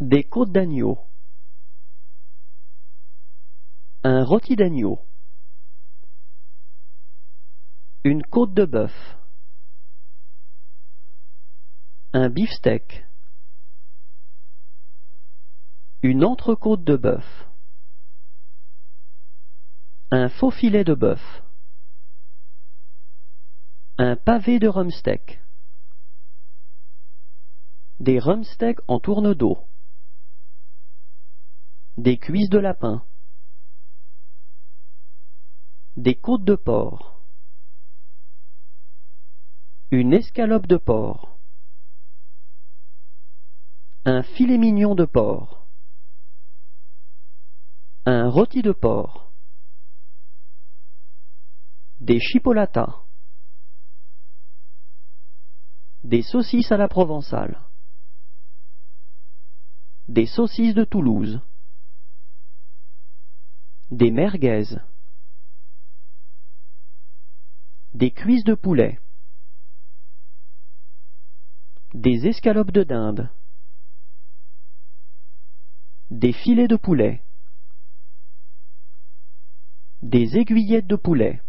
Des côtes d'agneau. Un rôti d'agneau. Une côte de bœuf. Un beefsteak. Une entrecôte de bœuf. Un faux filet de bœuf. Un pavé de rumsteak. Des rumsteaks en tourne-dos. Des cuisses de lapin. Des côtes de porc. Une escalope de porc. Un filet mignon de porc. Un rôti de porc. Des chipolatas. Des saucisses à la provençale. Des saucisses de Toulouse. Des merguez. Des cuisses de poulet. Des escalopes de dinde. Des filets de poulet. Des aiguillettes de poulet.